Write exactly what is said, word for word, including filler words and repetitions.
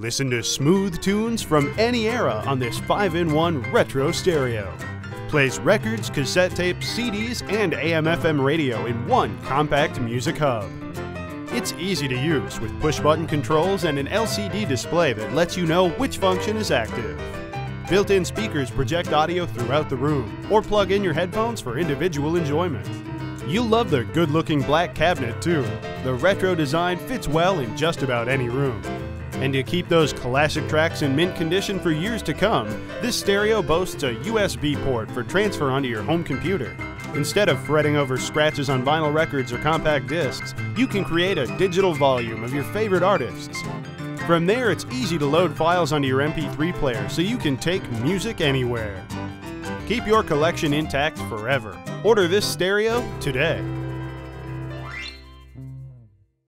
Listen to smooth tunes from any era on this five in one retro stereo. Plays records, cassette tapes, C Ds, and A M F M radio in one compact music hub. It's easy to use with push-button controls and an L C D display that lets you know which function is active. Built-in speakers project audio throughout the room, or plug in your headphones for individual enjoyment. You'll love their good-looking black cabinet too. The retro design fits well in just about any room. And to keep those classic tracks in mint condition for years to come, this stereo boasts a U S B port for transfer onto your home computer. Instead of fretting over scratches on vinyl records or compact discs, you can create a digital volume of your favorite artists. From there, it's easy to load files onto your M P three player so you can take music anywhere. Keep your collection intact forever. Order this stereo today.